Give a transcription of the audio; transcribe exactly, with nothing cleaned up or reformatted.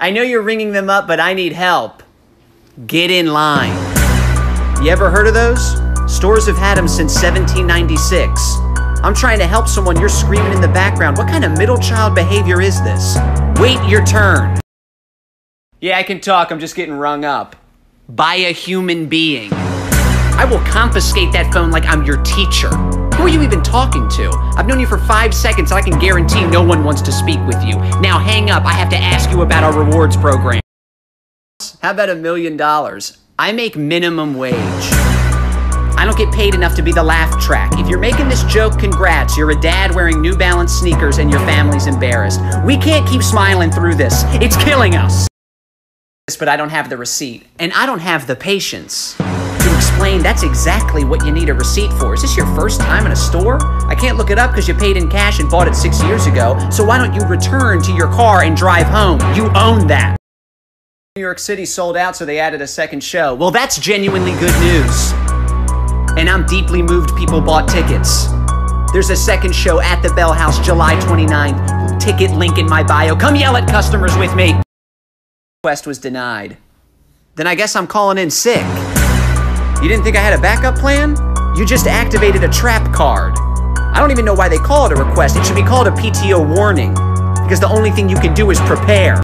I know you're ringing them up, but I need help. Get in line. You ever heard of those? Stores have had them since seventeen ninety-six. I'm trying to help someone, you're screaming in the background. What kind of middle child behavior is this? Wait your turn. Yeah, I can talk, I'm just getting rung up. By a human being. I will confiscate that phone like I'm your teacher. Who are you even talking to? I've known you for five seconds, and I can guarantee no one wants to speak with you. Now hang up, I have to ask you about our rewards program. How about a million dollars? I make minimum wage. I don't get paid enough to be the laugh track. If you're making this joke, congrats. You're a dad wearing New Balance sneakers and your family's embarrassed. We can't keep smiling through this. It's killing us. But I don't have the receipt. And I don't have the patience. Explain that's exactly what you need a receipt for. Is this your first time in a store? I can't look it up because you paid in cash and bought it six years ago, so why don't you return to your car and drive home? You own that. New York City sold out, so they added a second show. Well, that's genuinely good news. And I'm deeply moved people bought tickets. There's a second show at the Bell House, July twenty-ninth. Ticket link in my bio. Come yell at customers with me. Request was denied. Then I guess I'm calling in sick. You didn't think I had a backup plan? You just activated a trap card. I don't even know why they call it a request. It should be called a P T O warning, because the only thing you can do is prepare.